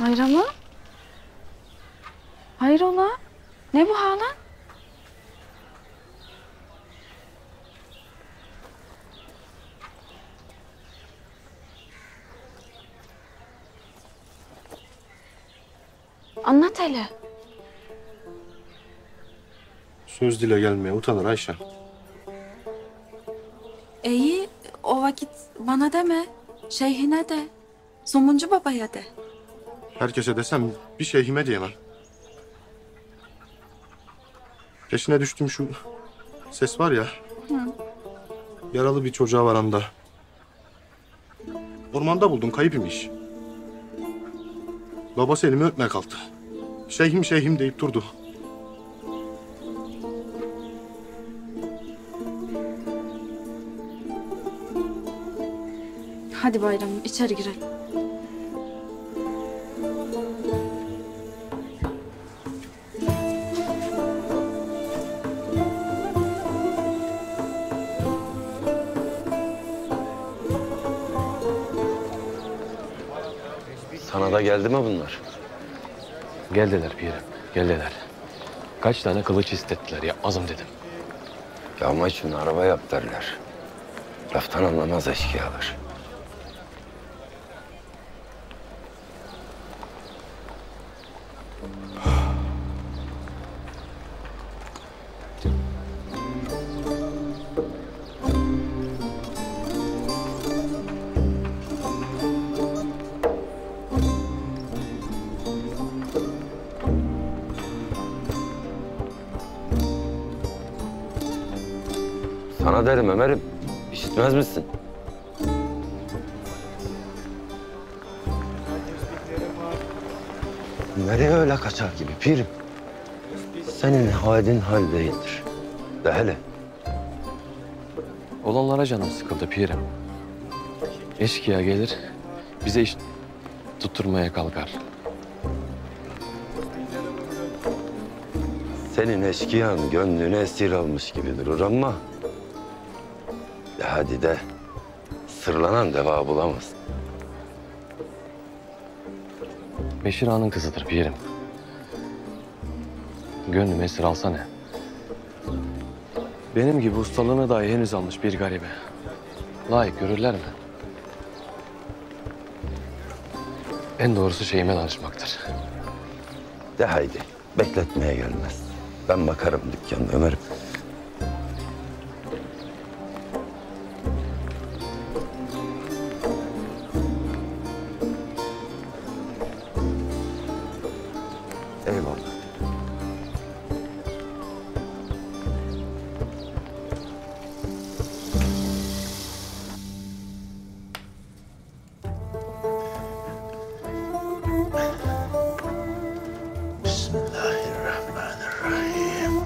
Bayramı? Hayrola? Ne bu hala? Anlat hele. Söz dile gelmeye utanır Ayşe. İyi, o vakit bana deme, şeyhine de, Somuncu Baba'ya de. Herkese desem bir şeyhime diyemem. Peşine düştüm şu ses var ya. Hı. Yaralı bir çocuğa varanda. Ormanda buldum, kayıp imiş. Babası elimi öpmeye kalktı. Şeyhim şeyhim deyip durdu. Hadi Bayram, içeri girelim. Geldi mi bunlar? Geldiler bir yere. Geldiler. Kaç tane kılıç istediler ya, azım dedim. Ya ama için araba yap derler. Laftan anlamaz eşkıyalar. Derim Ömer'im, işitmez misin? Nereye öyle kaçar gibi pirim? Senin halin hal değildir. De hele. Olanlara canım sıkıldı pirim. Eşkıya gelir, bize iş tutturmaya kalkar. Senin eşkıyan gönlünü esir almış gibi durur ama... Hadi de, sırlanan deva bulamaz. Beşir Ağa'nın kızıdır pirim. Gönlüme esir alsa ne? Benim gibi ustalığını dahi henüz almış bir garibe. Layık görürler mi? En doğrusu şeyime danışmaktır. De haydi, bekletmeye gelmez. Ben bakarım dükkanına Ömer'im. Bismillahirrahmanirrahim.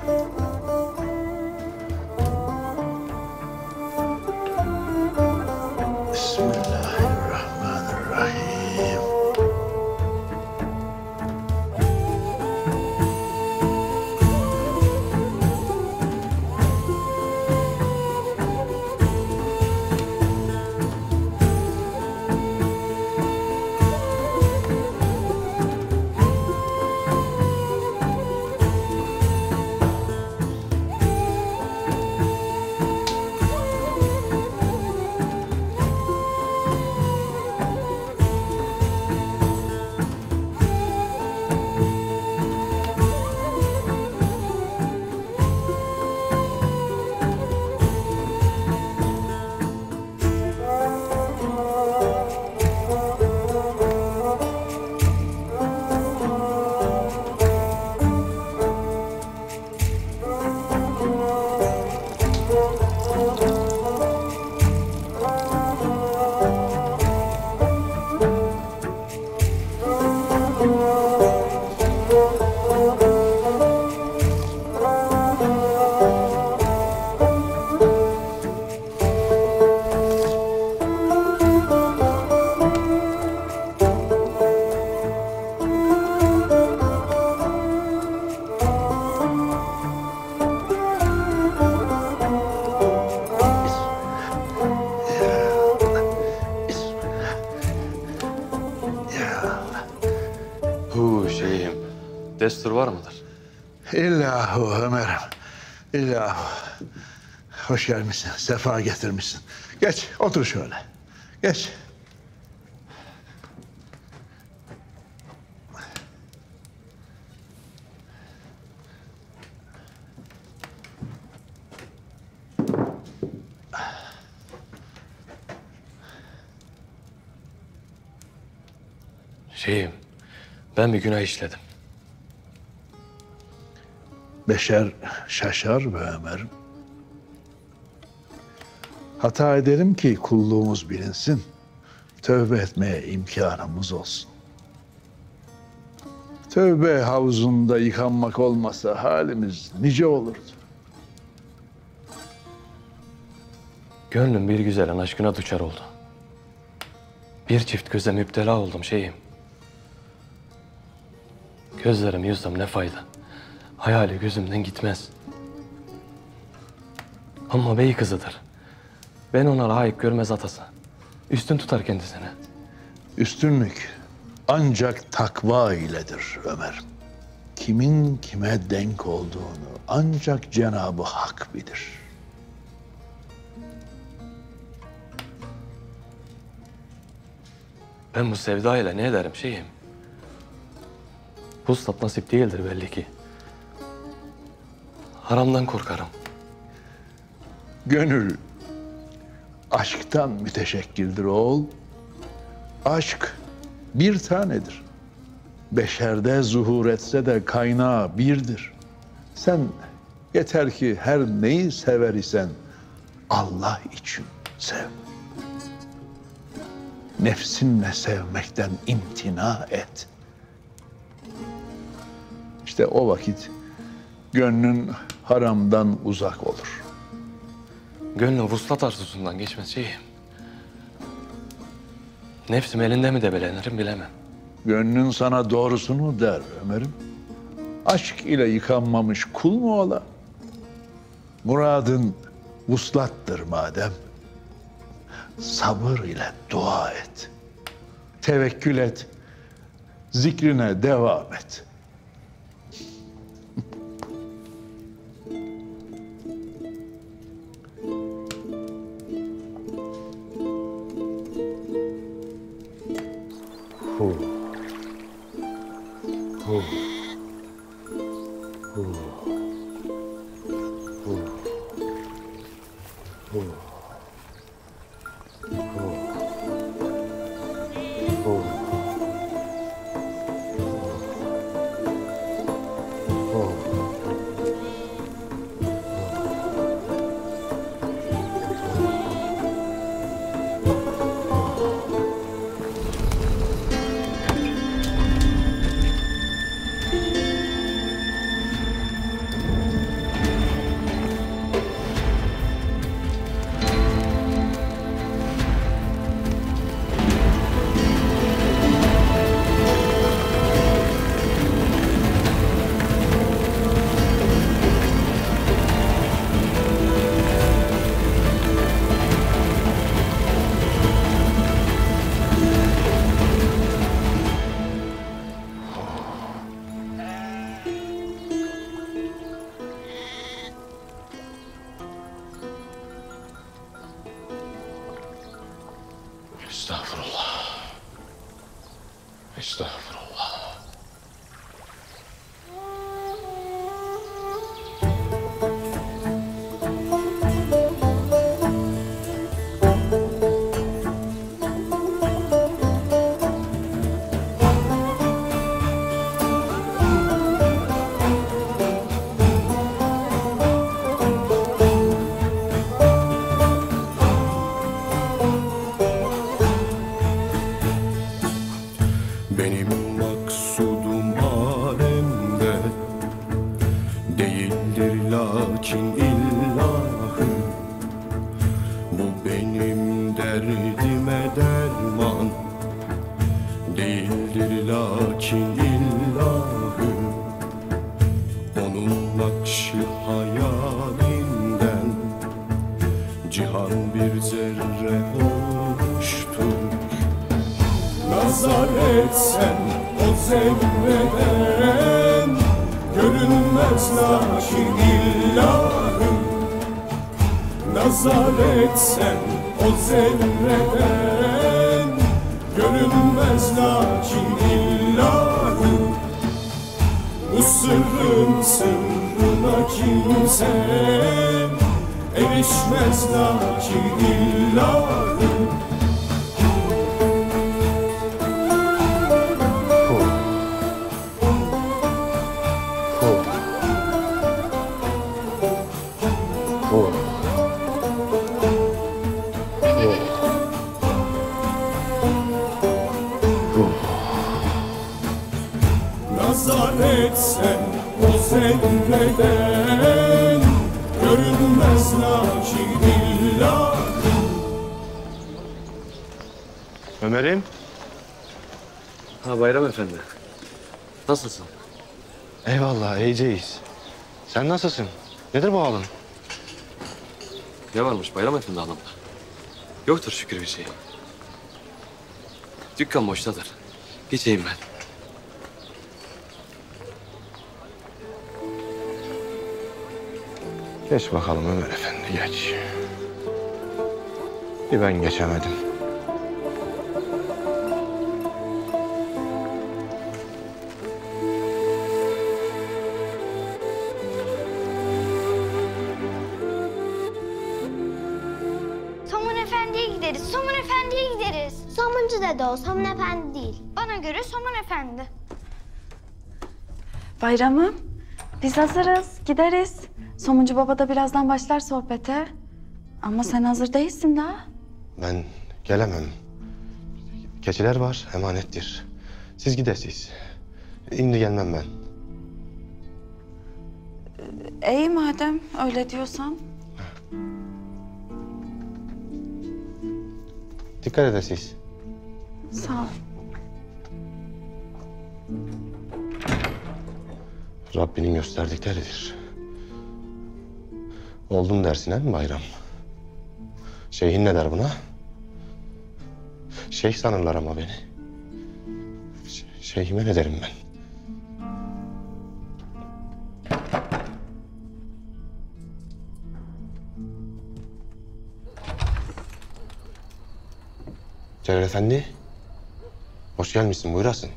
Şeyhim, destur var mıdır? İllahu Ömer'im, illahu. Hoş gelmişsin, sefa getirmişsin. Geç, otur şöyle. Geç. Şeyhim, ben bir günah işledim. Beşer şaşar be Ömer'im. Hata ederim ki kulluğumuz bilinsin. Tövbe etmeye imkanımız olsun. Tövbe havuzunda yıkanmak olmasa halimiz nice olurdu. Gönlüm bir güzelin aşkına düşer oldu. Bir çift göze müptela oldum şeyim. Gözlerimi yüzsem ne fayda? Hayali gözümden gitmez. Ama bey kızıdır. Ben ona layık görmez atası. Üstün tutar kendisini. Üstünlük ancak takva iledir Ömer. Kimin kime denk olduğunu ancak Cenab-ı Hak bilir. Ben bu sevdayla ne ederim şeyim? Puslat nasip değildir belli ki. Haramdan korkarım. Gönül aşktan müteşekkildir oğul. Aşk bir tanedir. Beşerde zuhur etse de kaynağı birdir. Sen yeter ki her neyi sever isen Allah için sev. Nefsinle sevmekten imtina et. İşte o vakit gönlün haramdan uzak olur. Gönlü vuslat arzusundan geçmez şeyim. Nefsim elinde mi debelenirim bilemem. Gönlün sana doğrusunu der Ömer'im. Aşk ile yıkanmamış kul mu ola? Muradın vuslattır madem. Sabır ile dua et. Tevekkül et. Zikrine devam et. Cihan bir zerre olmuştur. nazar etsen o zerreden görünmez lakin illahım. Nazar etsen o zerreden görünmez lakin illahım. Bu sırrın sırrına kimse erişmez lakin illahım. Neden görünmez lakin illahım. Ömer'im. Ha Bayram Efendi. Nasılsın? Eyvallah, iyiceyiz. Sen nasılsın? Nedir bu halin? Ne varmış Bayram Efendi hanımda? Yoktur şükür bir şey. Dükkan boştadır. Geçeyim ben. Geç bakalım Ömer Efendi, geç. Bir ben geçemedim. Somun Efendi'ye gideriz, Somun Efendi'ye gideriz. Somuncu dede o, Somun Efendi değil. Bana göre Somun Efendi. Bayramım, biz hazırız, gideriz. Somuncu Baba da birazdan başlar sohbete. Ama sen hazır değilsin daha. Ben gelemem. Keçiler var, emanettir. Siz gidesiz. Şimdi gelmem ben. İyi madem öyle diyorsan. Dikkat edesiz. Sağ ol. Rabbinin gösterdikleridir. Oldum dersin he mi Bayram? Şeyhin ne der buna? Şeyh sanırlar ama beni. Şeyhime ne derim ben? Celal Efendi. Hoş gelmişsin, buyurasın.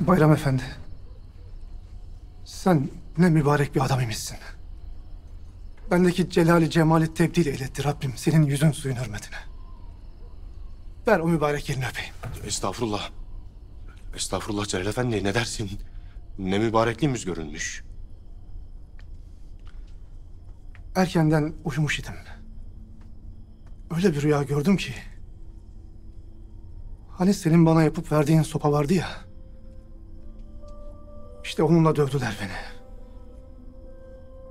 Bayram Efendi. Sen ne mübarek bir adam imişsin. Bendeki celali cemali tebdil eyletti Rabbim senin yüzün suyun hürmetine. Ver o mübarek elini öpeyim. Estağfurullah. Estağfurullah Celal Efendi, ne dersin? Ne mübarekliğimiz görünmüş. Erkenden uyumuş idim. Öyle bir rüya gördüm ki. Hani senin bana yapıp verdiğin sopa vardı ya. İşte onunla dövdüler beni.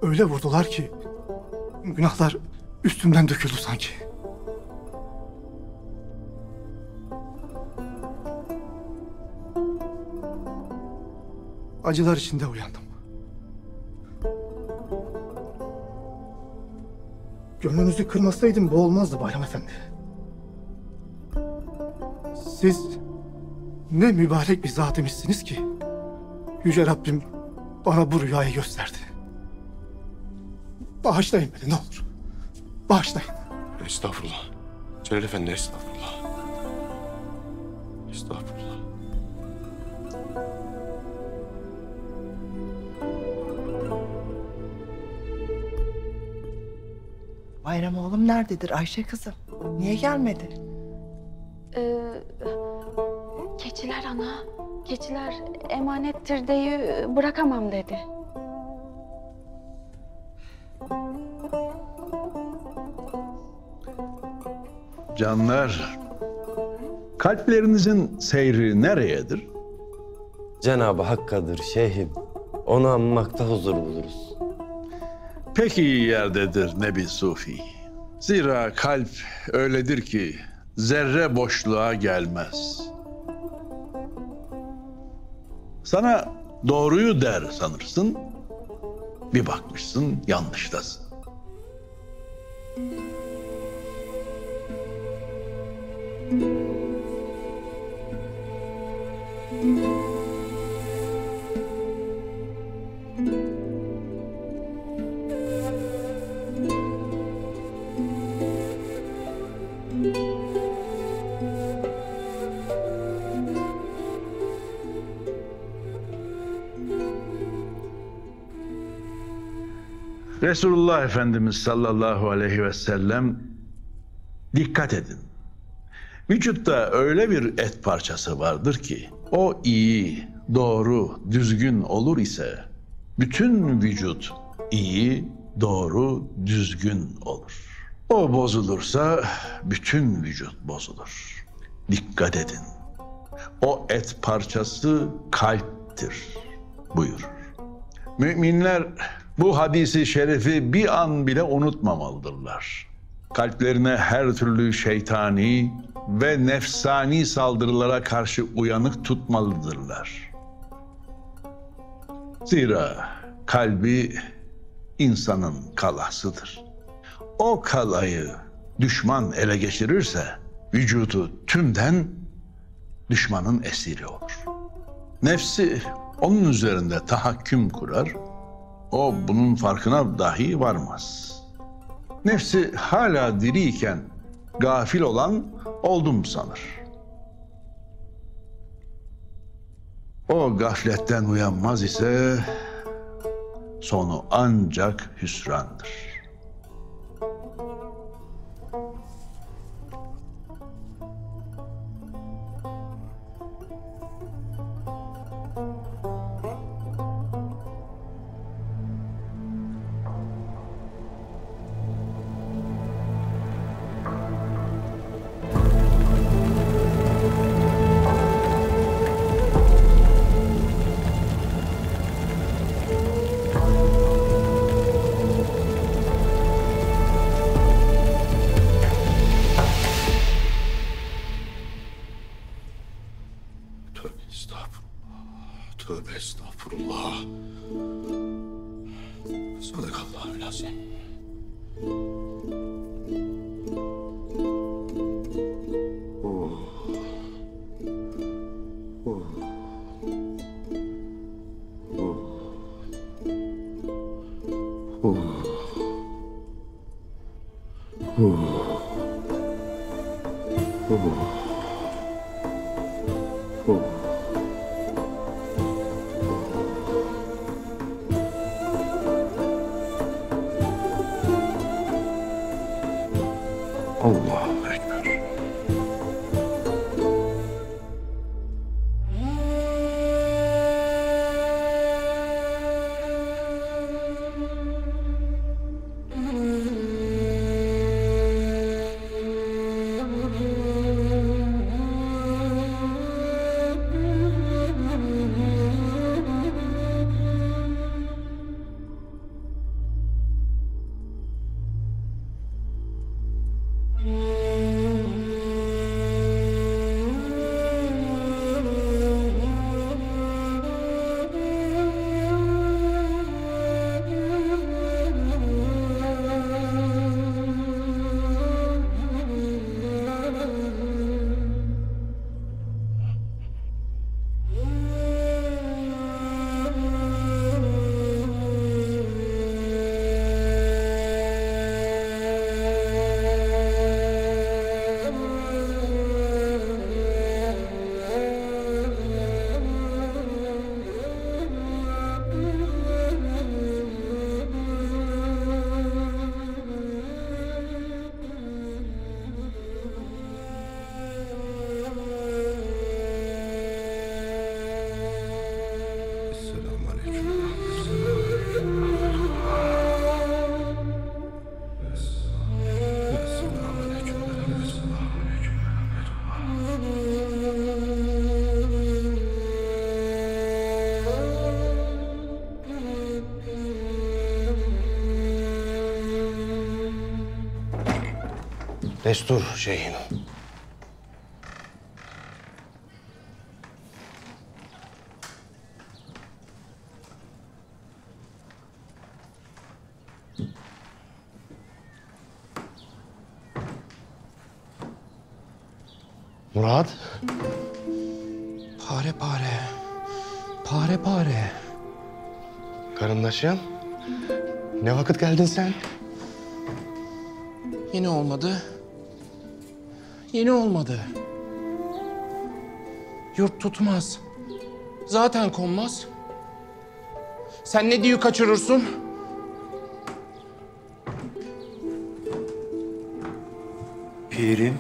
Öyle vurdular ki günahlar üstümden döküldü sanki. Acılar içinde uyandım. Gönlünüzü kırmasaydım bu olmazdı Bayram Efendi. Siz ne mübarek bir zat imişsiniz ki Yüce Rabbim bana bu rüyayı gösterdi. Bağışlayın beni ne olur. Bağışlayın. Estağfurullah. Celal Efendi estağfurullah. Estağfurullah. Bayram oğlum nerededir Ayşe kızım? Niye gelmedi? Keçiler ana. Keçiler emanettir deyi bırakamam dedi. Canlar, kalplerinizin seyri nereyedir? Cenab-ı Hakk'adır şeyhim. Onu anmakta huzur buluruz. Pek iyi yerdedir Nebi Sufi. Zira kalp öyledir ki zerre boşluğa gelmez. Sana doğruyu der sanırsın, bir bakmışsın yanlıştasın. Resulullah Efendimiz sallallahu aleyhi ve sellem, dikkat edin, vücutta öyle bir et parçası vardır ki o iyi, doğru, düzgün olur ise bütün vücut iyi, doğru, düzgün olur. O bozulursa bütün vücut bozulur. Dikkat edin, o et parçası kalptir buyurur. Müminler bu hadisi şerifi bir an bile unutmamalıdırlar. Kalplerine her türlü şeytani ve nefsani saldırılara karşı uyanık tutmalıdırlar. Zira kalbi insanın kalasıdır. O kalayı düşman ele geçirirse vücudu tümden düşmanın esiri olur. Nefsi onun üzerinde tahakküm kurar. O bunun farkına dahi varmaz. Nefsi hala diriyken gafil olan oldum sanır. O gafletten uyanmaz ise sonu ancak hüsrandır. Destur şeyhim. Murat. Pare pare. Pare pare. Karındaşım. Ne vakit geldin sen? Yine olmadı. Yine olmadı. Yurt tutmaz. Zaten konmaz. Sen ne diye kaçırırsın? Pirim.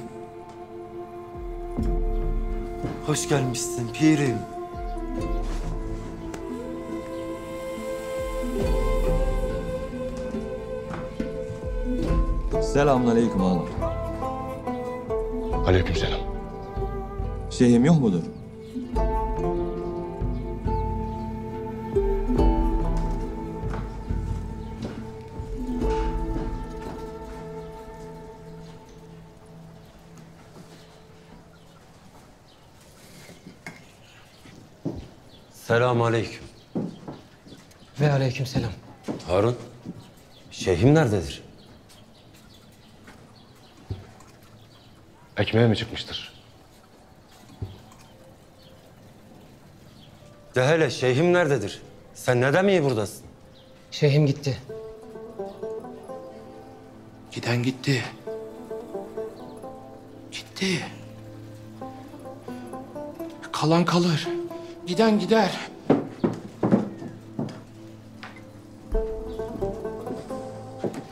Hoş gelmişsin pirim. Selamünaleyküm ağam. Aleykümselam. Şeyhim yok mudur? Selamünaleyküm. Ve aleykümselam. Harun, şeyhim nerededir? Ekmeğe mi çıkmıştır? De hele, şeyhim nerededir? Sen neden iyi buradasın? Şeyhim gitti. Giden gitti. Gitti. Kalan kalır. Giden gider.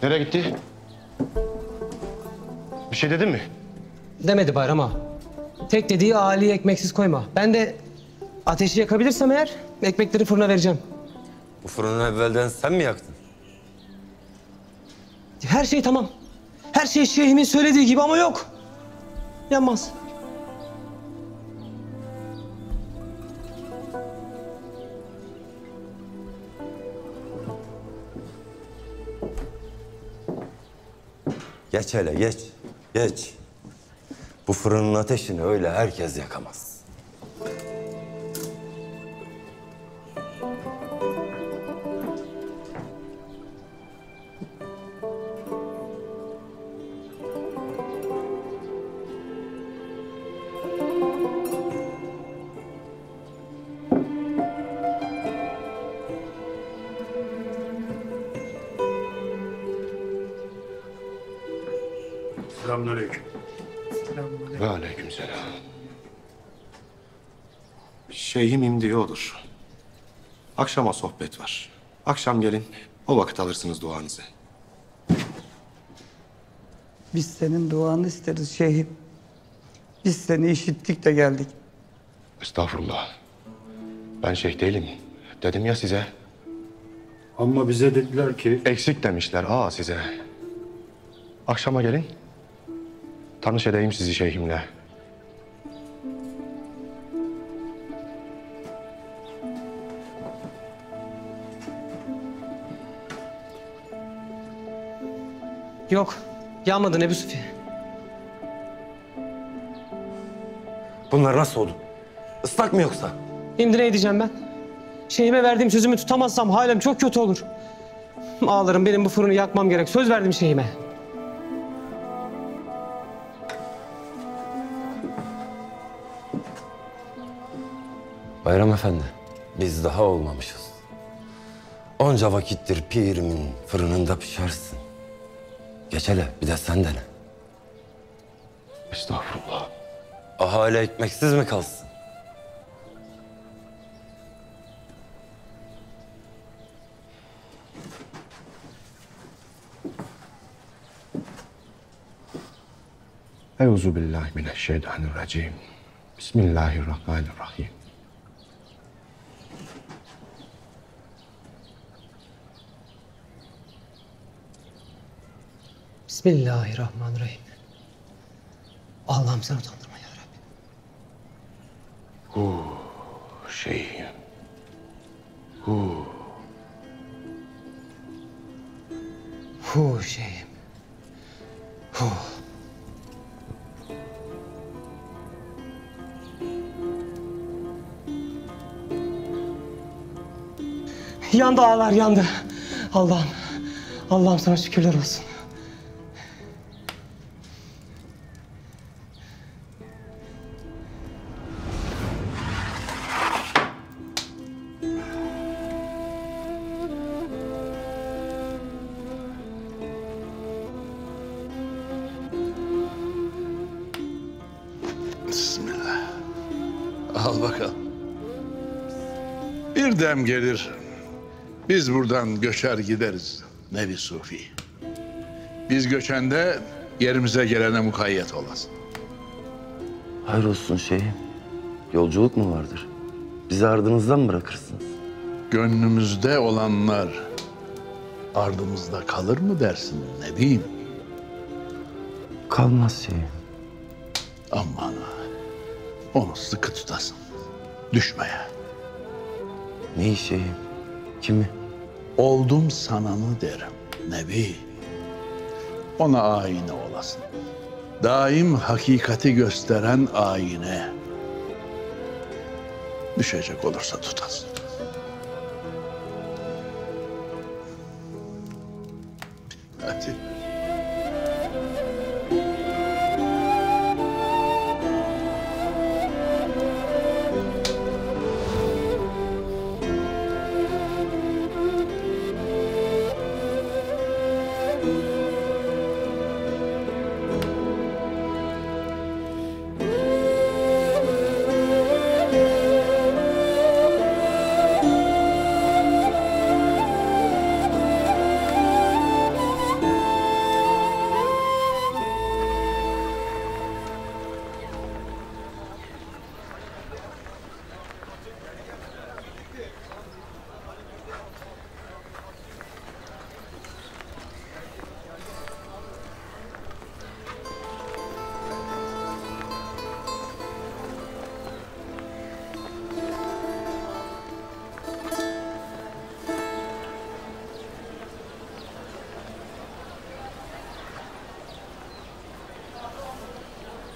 Nereye gitti? Bir şey dedin mi? Demedi Bayram ağa. Tek dediği ağaliyi ekmeksiz koyma. Ben de ateşi yakabilirsem eğer ekmekleri fırına vereceğim. Bu fırını evvelden sen mi yaktın? Her şey tamam. Her şey şeyhimin söylediği gibi ama yok. Yanmaz. Geç hele, geç. Geç. Bu fırının ateşini öyle herkes yakamaz. Selamünaleyküm. Selamünaleyküm. Ve aleykümselam. Şeyhim imdiği odur. Akşama sohbet var. Akşam gelin, o vakit alırsınız duanızı. Biz senin duanı isteriz şeyhim. Biz seni işittik de geldik. Estağfurullah. Ben şeyh değilim. Dedim ya size. Ama bize dediler ki... Eksik demişler ağa size. Akşama gelin. Tanış edeyim sizi şeyhimle. Yok, yağmadın Ebu Süfyan. Bunlar nasıl oldu? Islak mı yoksa? Şimdi ne edeceğim ben? Şeyhime verdiğim sözümü tutamazsam halim çok kötü olur. Ağlarım, benim bu fırını yakmam gerek. Söz verdim şeyhime. Bayram Efendi, biz daha olmamışız. Onca vakittir pirimin fırınında pişersin. Geç hele, bir de sen dene. Estağfurullah. Ahali ekmeksiz mi kalsın? Euzubillahimineşşeytanirracim. Bismillahirrahmanirrahim. Bismillahirrahmanirrahim. Allah'ım sen utandırma ya Rabbi. Hu şeyhim. Hu. Hu şeyhim. Hu. Yandı ağlar yandı. Allah'ım. Allah'ım sana şükürler olsun. Al bakalım. Bir dem gelir, biz buradan göçer gideriz nevi sufi. Biz göçende yerimize gelene mukayyet olasın. Hayır olsun şeyhim. Yolculuk mu vardır? Bizi ardınızdan mı bırakırsınız? Gönlümüzde olanlar ardımızda kalır mı dersin ne bileyim? Kalmaz şeyhim. Aman onu sıkı tutasın. Düşmeye. Neyi şeyhim? Kimi? Oldum sananı derim nebi. Ona ayine olasın. Daim hakikati gösteren ayine. Düşecek olursa tutasın. Hadi.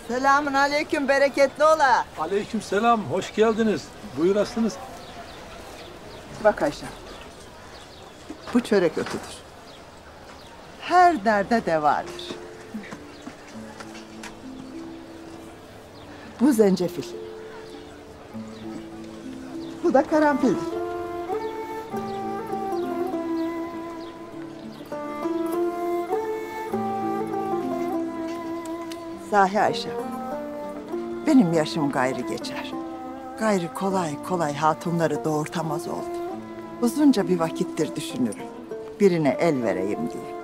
Selamun aleyküm, bereketli ola. Aleyküm selam, hoş geldiniz. Buyurasınız. Bak Ayşe, bu çörek otudur. Her derde devadır. Bu zencefil. Bu da karanfildir. Sahi Ayşe, benim yaşım gayrı geçer. Gayrı kolay kolay hatunları doğurtamaz oldu. Uzunca bir vakittir düşünürüm. Birine el vereyim diye.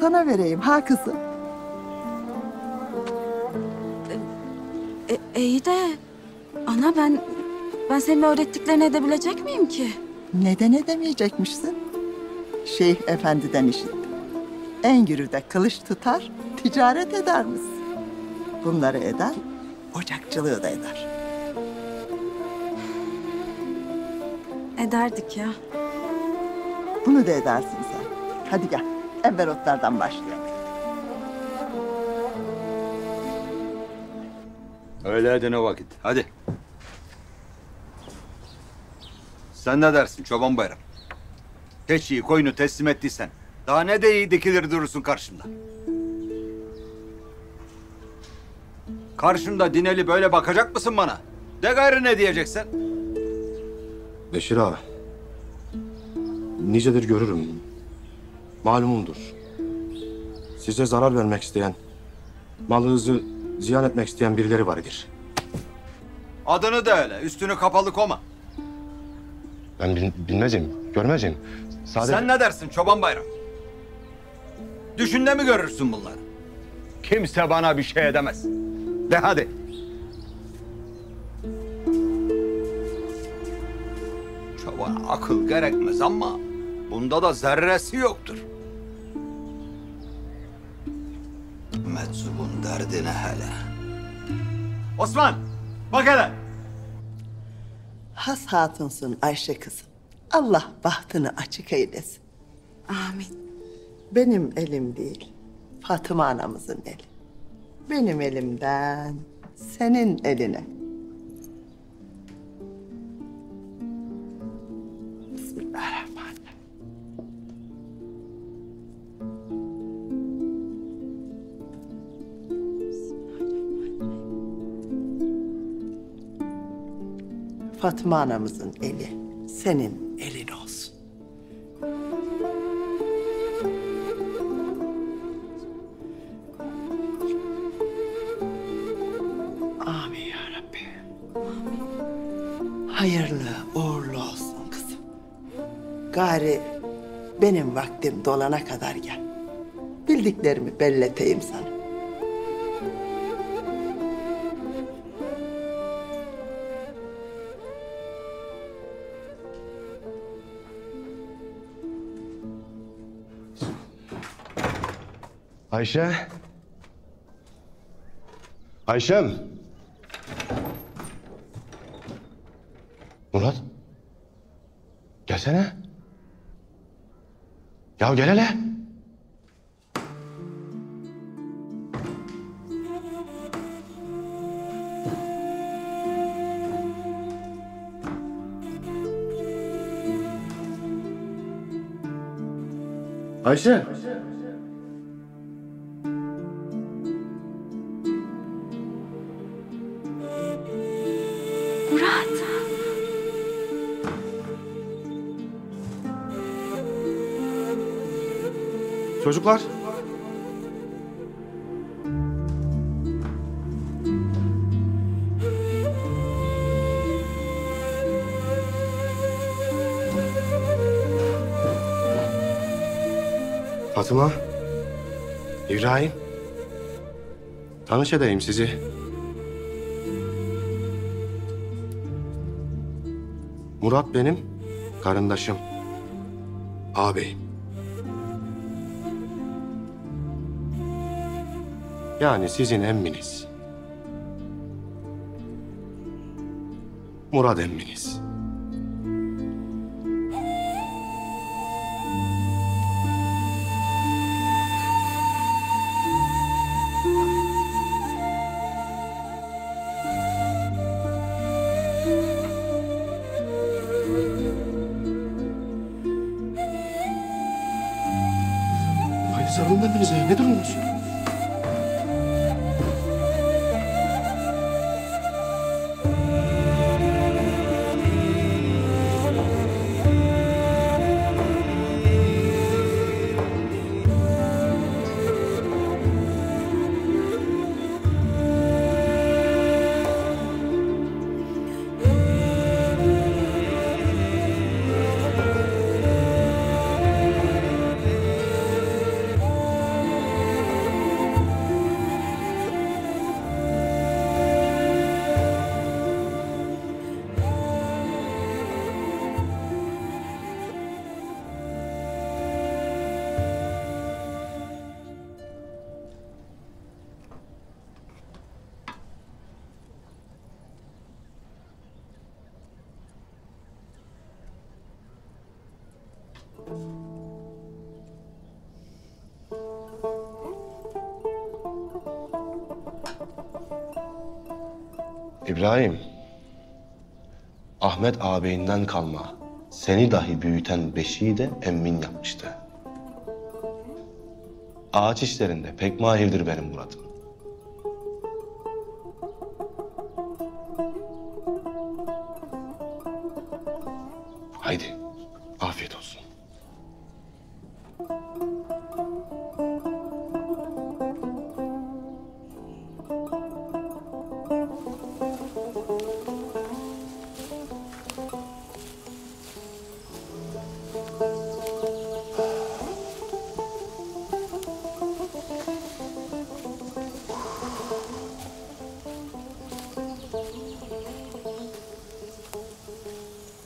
Sana vereyim ha kızım? İyi de ana ben senin öğrettiklerini edebilecek miyim ki? Neden edemeyecekmişsin? Şeyh Efendi'den işittim. Engürü'de kılıç tutar, ticaret eder misin? Bunları eder, ocakçılığı da eder. Ederdik ya. Bunu da edersin sen. Hadi gel, evvel otlardan başlayalım. Öyle edene vakit, hadi. Sen ne dersin Çoban Bayram? Keçiyi, koyunu teslim ettiysen, daha ne de iyi dikilir durursun karşımda. Karşımda dineli böyle bakacak mısın bana? De gayrı ne diyeceksin? Beşir ağa, nicedir görürüm, malumumdur. Size zarar vermek isteyen, malınızı ziyan etmek isteyen birileri vardır. Adını da öyle, üstünü kapalı koma. Ben bilmezim, görmezim. Sadece... Sen ne dersin Çoban Bayram? Düşünde mi görürsün bunları? Kimse bana bir şey edemez. De hadi. Çobana akıl gerekmez ama bunda da zerresi yoktur. Meczubun derdine hele. Osman, bak hele. Has hatunsun Ayşe kızım. Allah bahtını açık eylesin. Amin. Benim elim değil, Fatıma anamızın eli. Benim elimden senin eline. Bismillahirrahmanirrahim. Fatıma anamızın eli senin elin olsun. Amin ya Rabbi. Hayırlı uğurlu olsun kızım. Gari benim vaktim dolana kadar gel. Bildiklerimi belleteyim sana. Ayşe. Ayşem. Murat. Gelsene. Ya gel hele. Ayşe. Çocuklar. Fatıma. İbrahim. Tanış edeyim sizi. Murat benim karındaşım. Ağabeyim. Yani sizin emminiz. Murat emminiz. Hayır, sarılın birbirinize. Ne durumunuz? İbrahim, Ahmet ağabeyinden kalma, seni dahi büyüten beşiği de emmin yapmıştı. Ağaç işlerinde pek mahirdir benim Murat'ım. Haydi, afiyet olsun.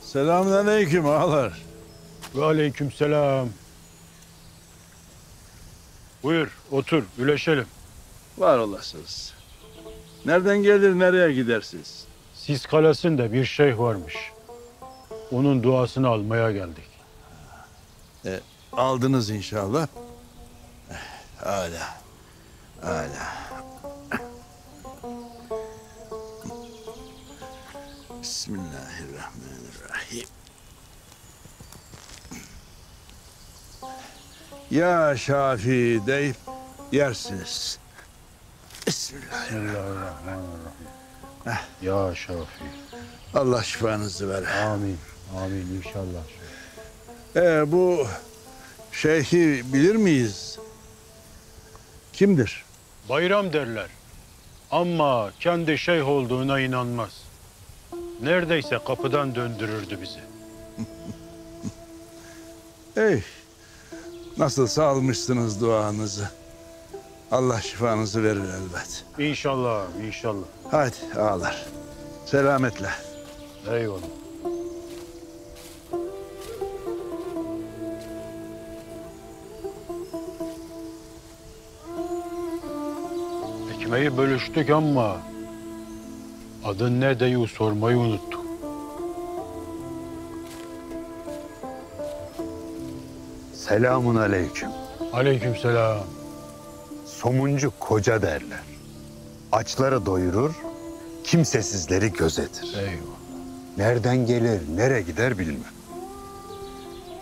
Selamünaleyküm ağalar. Ve aleykümselam. Buyur, otur, güleşelim. Var olasınız. Nereden gelir, nereye gidersiniz? Siz kalesinde bir şeyh varmış. Onun duasını almaya geldik. Aldınız inşallah. Hala, hala. Bismillahirrahmanirrahim. Ya Şafii deyip yersiniz. Bismillahirrahmanirrahim. Ya Şafii. Allah şifanızı ver. Amin. Amin inşallah. Bu şeyhi bilir miyiz? Kimdir? Bayram derler. Ama kendi şeyh olduğuna inanmaz. Neredeyse kapıdan döndürürdü bizi. Hey, nasılsa almışsınız duanızı. Allah şifanızı verir elbet. İnşallah, inşallah. Hadi ağalar, selametle. Eyvallah. Ekmeği bölüştük ama adın ne diye sormayı unuttuk. Selamun aleyküm. Aleyküm selam. Somuncu koca derler. Açları doyurur, kimsesizleri gözetir. Eyvallah. Nereden gelir, nereye gider bilmem.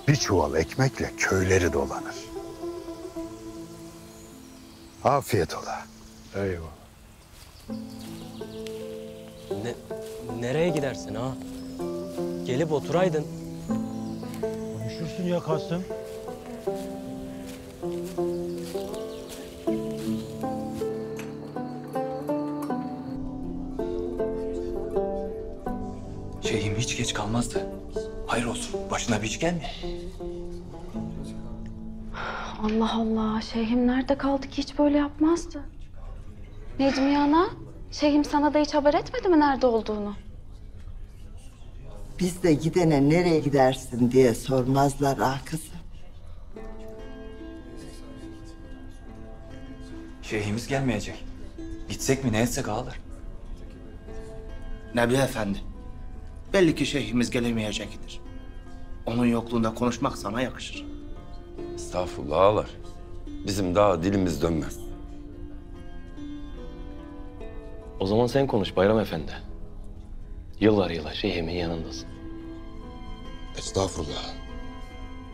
Bir çuval ekmekle köyleri dolanır. Afiyet ola. Eyvallah. Nereye gidersin ha? Gelip oturaydın. Konuşursun ya Kasım. Şeyhim hiç geç kalmazdı. Hayır olsun, başına bir iş gelmiyor. Allah Allah, şeyhim nerede kaldı ki hiç böyle yapmazdı? Necmiye ana, şeyhim sana da hiç haber etmedi mi nerede olduğunu? Biz de gidene nereye gidersin diye sormazlar ah kızım. Şeyhimiz gelmeyecek. Gitsek mi ne etsek ağalar. Nebi Efendi, belli ki şeyhimiz gelemeyecektir. Onun yokluğunda konuşmak sana yakışır. Estağfurullah ağalar. Bizim daha dilimiz dönmez. O zaman sen konuş Bayram Efendi. Yıllar yıllar şeyhimin yanındasın. Estağfurullah.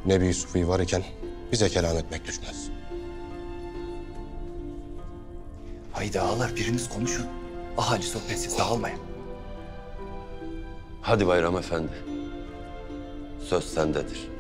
Nebi Yusuf'u var iken bize kelam etmek düşmez. Haydi ağalar biriniz konuşun. Ahali sohbetsiz dağılmayın. Hadi Bayram Efendi. Söz sendedir.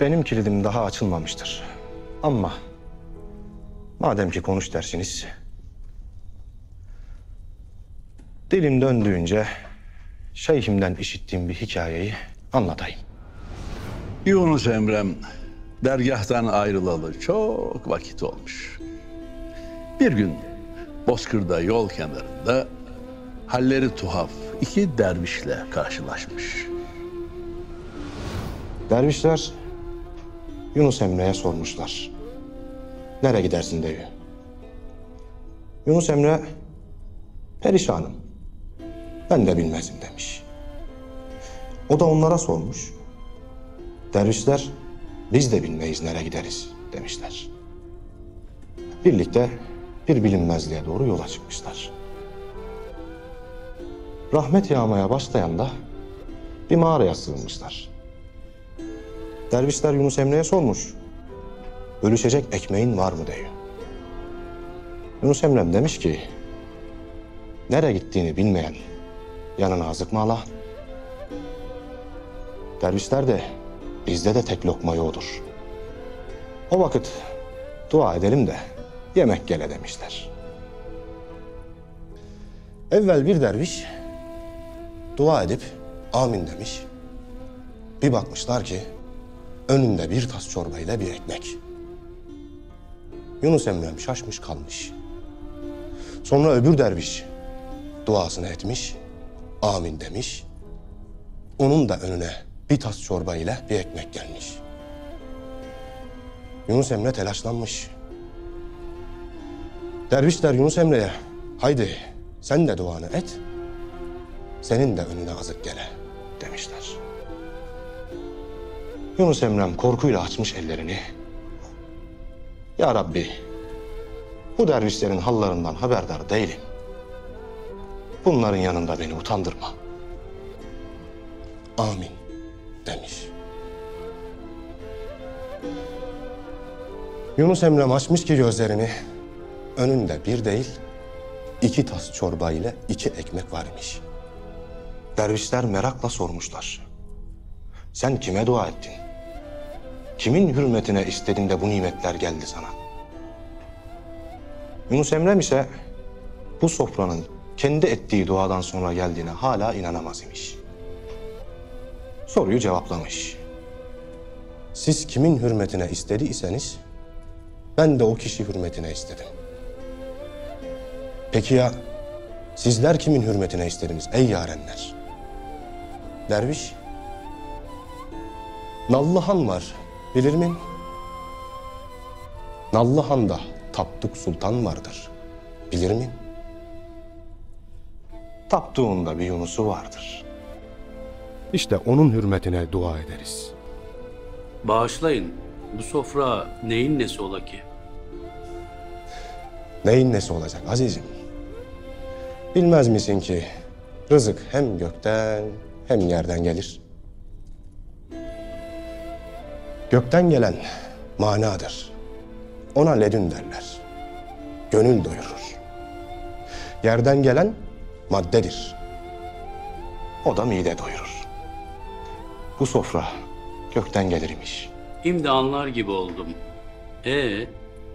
Benim kilidim daha açılmamıştır. Ama madem ki konuş dersiniz, dilim döndüğünce şeyhimden işittiğim bir hikayeyi anlatayım. Yunus Emre'm dergâhtan ayrılalı çok vakit olmuş. Bir gün Bozkır'da yol kenarında halleri tuhaf iki dervişle karşılaşmış. Dervişler Yunus Emre'ye sormuşlar. Nereye gidersin diyor. Yunus Emre, perişanım. Ben de bilmezim demiş. O da onlara sormuş. Dervişler, biz de bilmeyiz nereye gideriz demişler. Birlikte bir bilinmezliğe doğru yola çıkmışlar. Rahmet yağmaya başlayanda bir mağaraya sığınmışlar. Dervişler Yunus Emre'ye sormuş. Bölüşecek ekmeğin var mı diyor. Yunus Emre'm demiş ki, nereye gittiğini bilmeyen yanına azık mı ala? Dervişler de bizde de tek lokma yoğudur. O vakit dua edelim de yemek gele demişler. Evvel bir derviş dua edip amin demiş. Bir bakmışlar ki önünde bir tas çorba ile bir ekmek. Yunus Emre'm şaşmış kalmış. Sonra öbür derviş duasını etmiş, amin demiş. Onun da önüne bir tas çorba ile bir ekmek gelmiş. Yunus Emre telaşlanmış. Dervişler Yunus Emre'ye, haydi sen de duanı et, senin de önüne azık gele demişler. Yunus Emre'm korkuyla açmış ellerini. Ya Rabbi, bu dervişlerin hallarından haberdar değilim. Bunların yanında beni utandırma. Amin demiş. Yunus Emre'm açmış ki gözlerini. önünde bir değil, 2 tas çorba ile 2 ekmek varmış. Dervişler merakla sormuşlar. Sen kime dua ettin? Kimin hürmetine istedin de bu nimetler geldi sana? Yunus Emre ise bu sofranın kendi ettiği duadan sonra geldiğine hala inanamaz imiş. Soruyu cevaplamış. Siz kimin hürmetine istediyseniz, ben de o kişi hürmetine istedim. Peki ya sizler kimin hürmetine istediniz ey yarenler? Derviş, Nallıhan var, bilir miyim? Nallıhan'da Tapduk Sultan vardır, bilir miyim? Tapduk'unda bir Yunus'u vardır. İşte onun hürmetine dua ederiz. Bağışlayın, bu sofra neyin nesi ola ki? Neyin nesi olacak azizim? Bilmez misin ki rızık hem gökten hem yerden gelir. Gökten gelen manadır. Ona ledün derler. Gönül doyurur. Yerden gelen maddedir. O da mide doyurur. Bu sofra gökten gelirmiş. Şimdi anlar gibi oldum.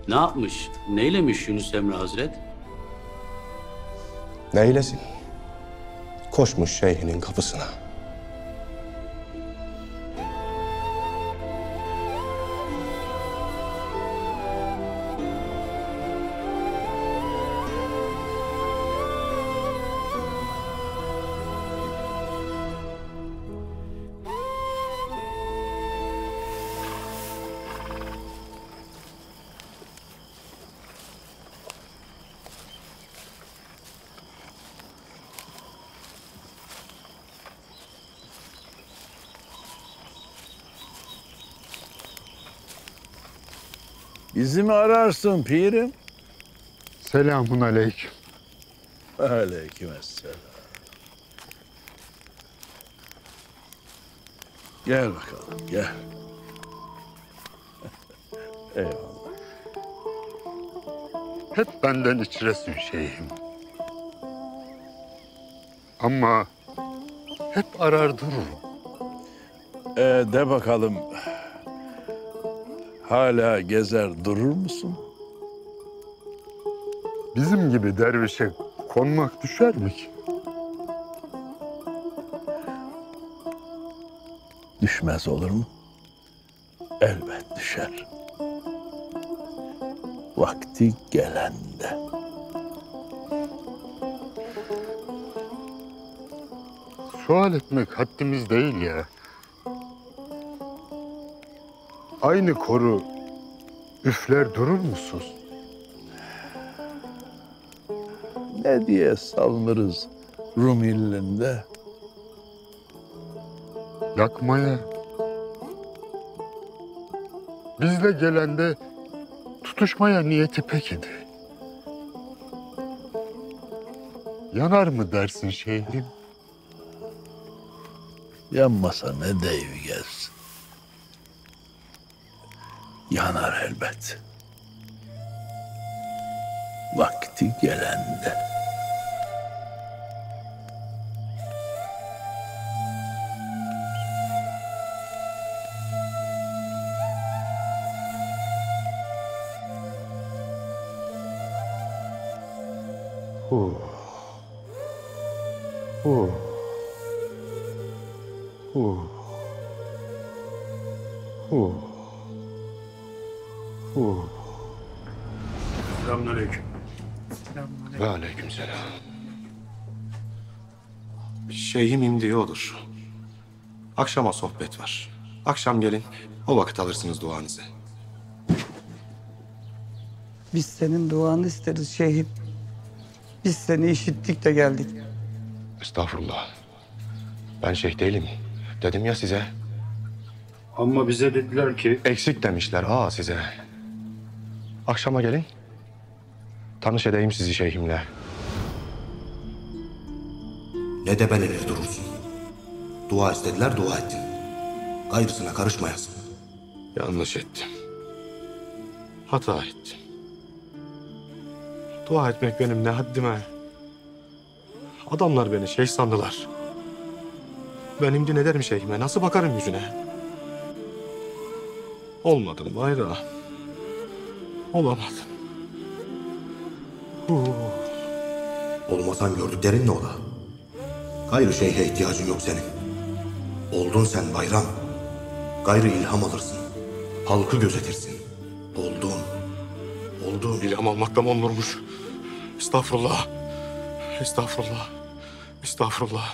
Ne yapmış, neylemiş Yunus Emre Hazret? Neylesin? Koşmuş şeyhinin kapısına. Bizi mi ararsın pirim? Selamun aleyküm. Aleykümselam. Gel bakalım, gel. Eyvallah. Hep benden içresin şeyhim. Ama hep arar dururum. De bakalım. Hala gezer durur musun? Bizim gibi dervişe konmak düşer mi ki? Düşmez olur mu? Elbet düşer. Vakti gelende. Sual etmek haddimiz değil ya. Aynı koru üfler durur musunuz? Ne diye salınırız Rum illinde? Yakmaya. Bizle gelende tutuşmaya niyeti pek idi. Yanar mı dersin şeyhim? Yanmasa ne deyiv gelsin? Yanar elbet. Vakti gelende. Selamünaleyküm. Selamünaleyküm. Ve aleykümselam. Şeyhim imdiği odur. Akşama sohbet var. Akşam gelin, o vakit alırsınız duanızı. Biz senin duanı isteriz şeyhim. Biz seni işittik de geldik. Estağfurullah. Ben şeyh değilim. Dedim ya size. Ama bize dediler ki... Eksik demişler size. Akşama gelin. Tanış edeyim sizi şeyhimle. Ne debelenir durursun. Dua istediler, dua ettin. Gayrısına karışmayasın. Yanlış ettim. Hata ettim. Dua etmek benim ne haddime. Adamlar beni şeyh sandılar. Ben şimdi ne derim şeyhime? Nasıl bakarım yüzüne? Olmadım Bayram. Olamadım. Olmasan gördüklerin ne ola? Gayrı şeyhe ihtiyacın yok senin. Oldun sen Bayram. Gayrı ilham alırsın. Halkı gözetirsin. Oldun. İlham almaktan onurmuş. Estağfurullah. Estağfurullah. Estağfurullah.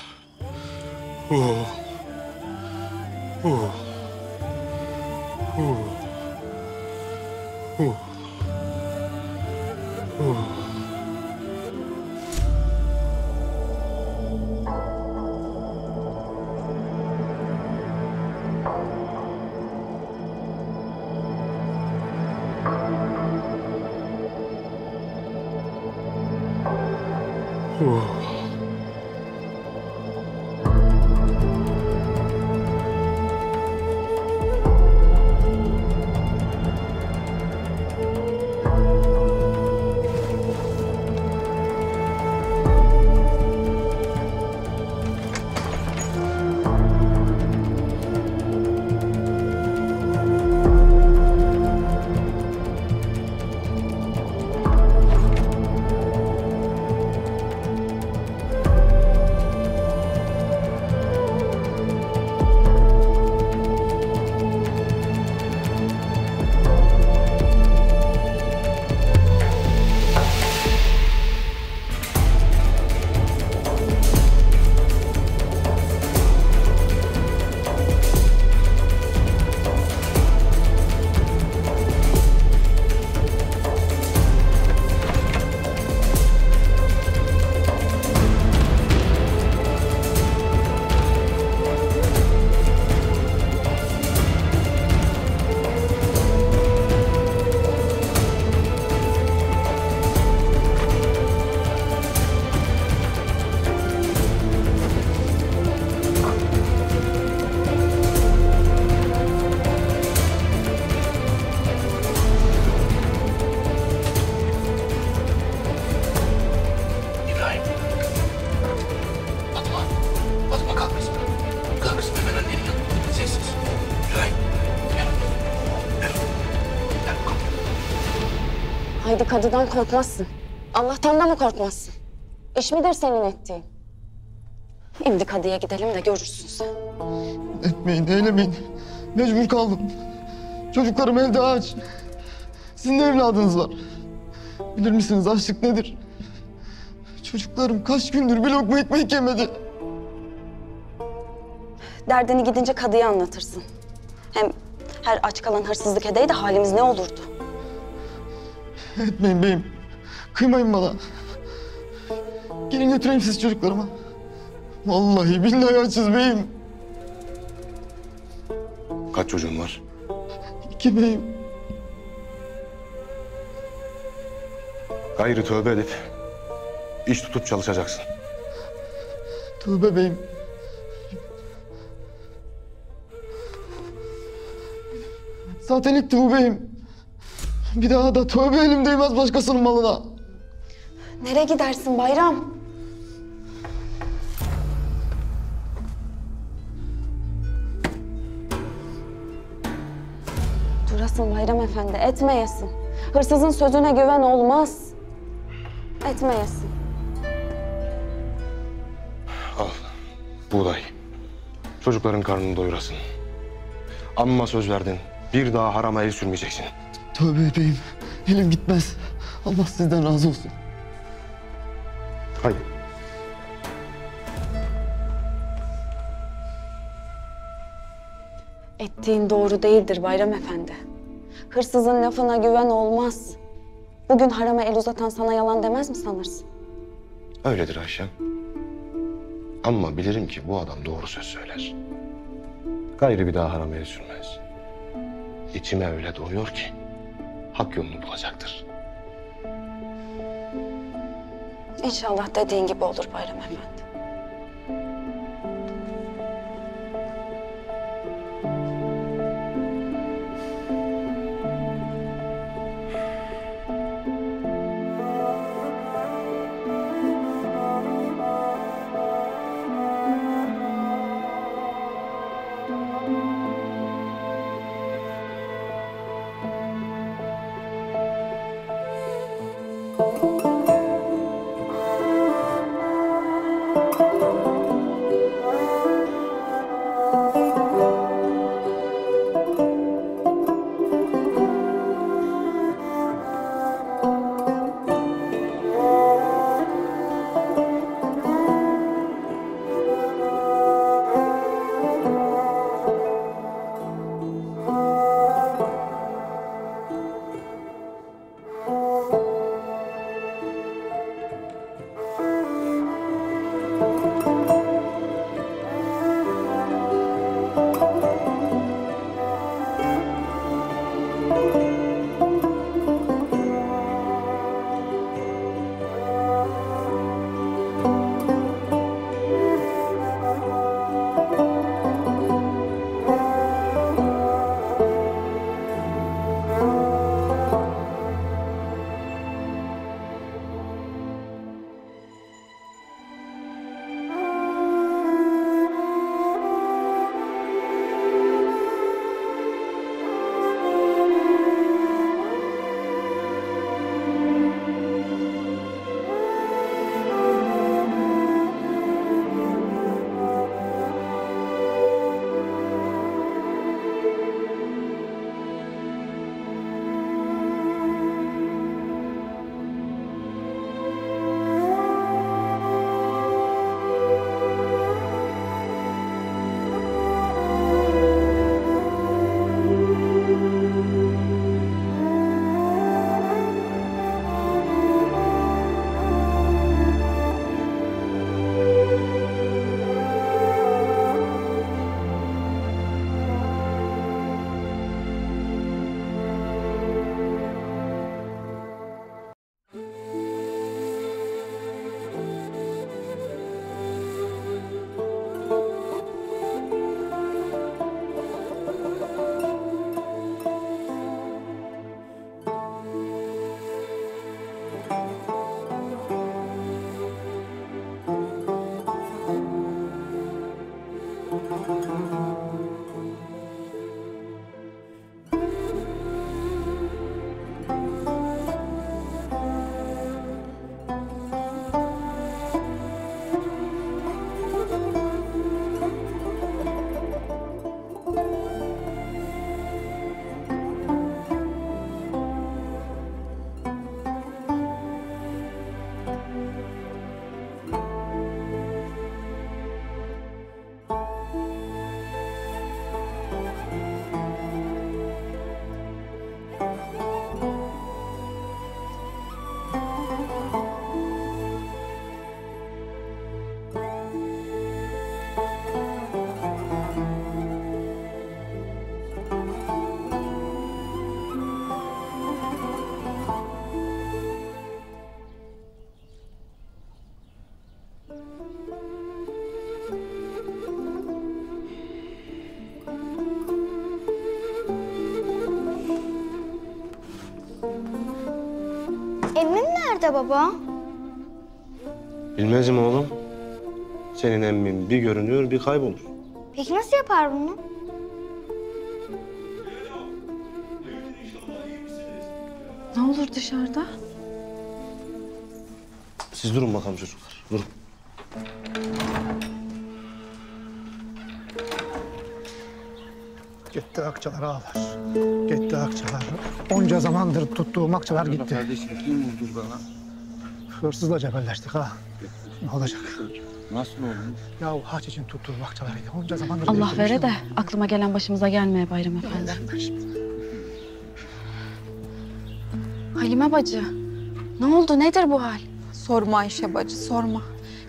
Haydi kadıdan korkmazsın. Allah'tan da mı korkmazsın? İş midir senin ettiğin? Şimdi kadıya gidelim de görürsün sen. Etmeyin, eylemeyin. Mecbur kaldım. Çocuklarım evde aç. Sizin de evladınız var. Bilir misiniz açlık nedir? Çocuklarım kaç gündür bir lokma ekmek yemedi. Derdini gidince kadıya anlatırsın. Hem her aç kalan hırsızlık edeydi halimiz ne olurdu? Etmeyin beyim. Kıymayın bana. Gelin götüreyim siz çocuklarıma. Vallahi billahi açız beyim. Kaç çocuğun var? 2 beyim. Gayrı tövbe edip iş tutup çalışacaksın. Tövbe beyim. Zaten itti bu beyim. Bir daha da tövbe elim değmez başkasının malına. Nereye gidersin Bayram? Durasın Bayram Efendi, etmeyesin. Hırsızın sözüne güven olmaz. Etmeyesin. Al, buğday. Çocukların karnını doyurasın. Amma söz verdin, bir daha harama el sürmeyeceksin. Tövbe beyim, elim gitmez. Allah sizden razı olsun. Hayır. Ettiğin doğru değildir Bayram Efendi. Hırsızın lafına güven olmaz. Bugün harama el uzatan sana yalan demez mi sanırsın? Öyledir Ayşem. Ama bilirim ki bu adam doğru söz söyler. Gayrı bir daha harama el sürmez. İçime öyle doğuyor ki hak yolunu bulacaktır. İnşallah dediğin gibi olur Bayram Efendi. Baba. Bilmezim oğlum. Senin emmin bir görünüyor, bir kaybolur. Peki nasıl yapar bunu? Ne olur dışarıda? Siz durun bakalım çocuklar, durun. Gitti akçalar ağlar. Gitti akçalar. Onca zamandır tuttuğum akçalar gitti. Hırsızla cebelleştik ha. Ne olacak? Nasıl oldu? Ya o haç için tuttuğum akçalarıydı. Onca zamandır... Allah vere de aklıma gelen başımıza gelmeye Bayram Efendi. Halime bacı, ne oldu? Nedir bu hal? Sorma Ayşe bacı, sorma.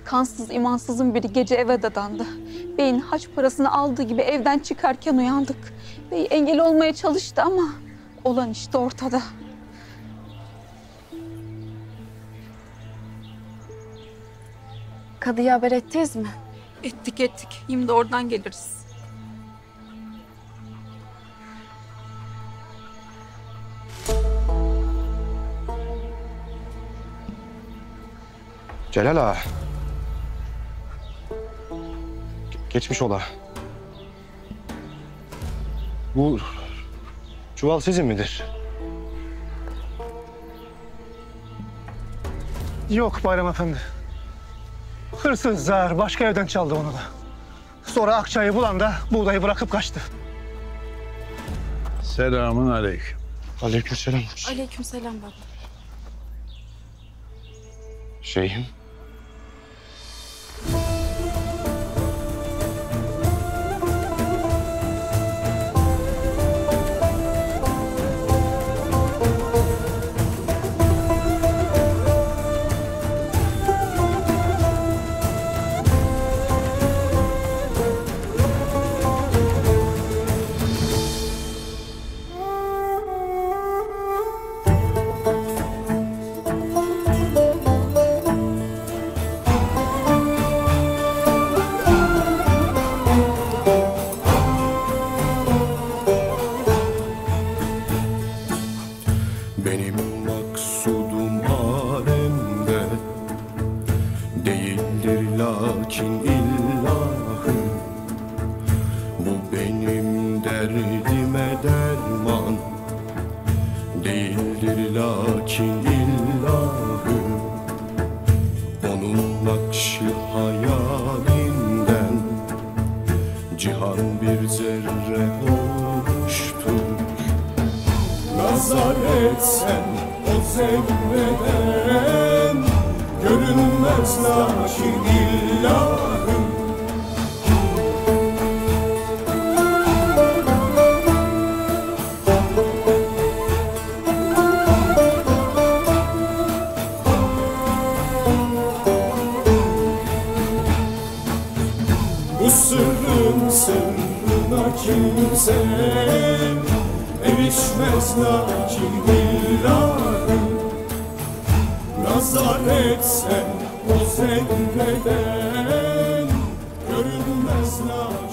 Kansız, imansızın biri gece eve dadandı. Bey'in haç parasını aldığı gibi evden çıkarken uyandık. Bey engel olmaya çalıştı ama olan işte ortada. Kadıya haber ettiniz mi? Ettik. Şimdi oradan geliriz. Celal ağa. Geçmiş ola. Bu çuval sizin midir? Yok Bayram Efendi. Hırsız zar başka evden çaldı onu da. Sonra akçayı bulan da buğdayı bırakıp kaçtı. Selamun aleyküm. Aleyküm selam. Aleyküm selam baba. Şeyhim. Sen o sevmeden görünmez la.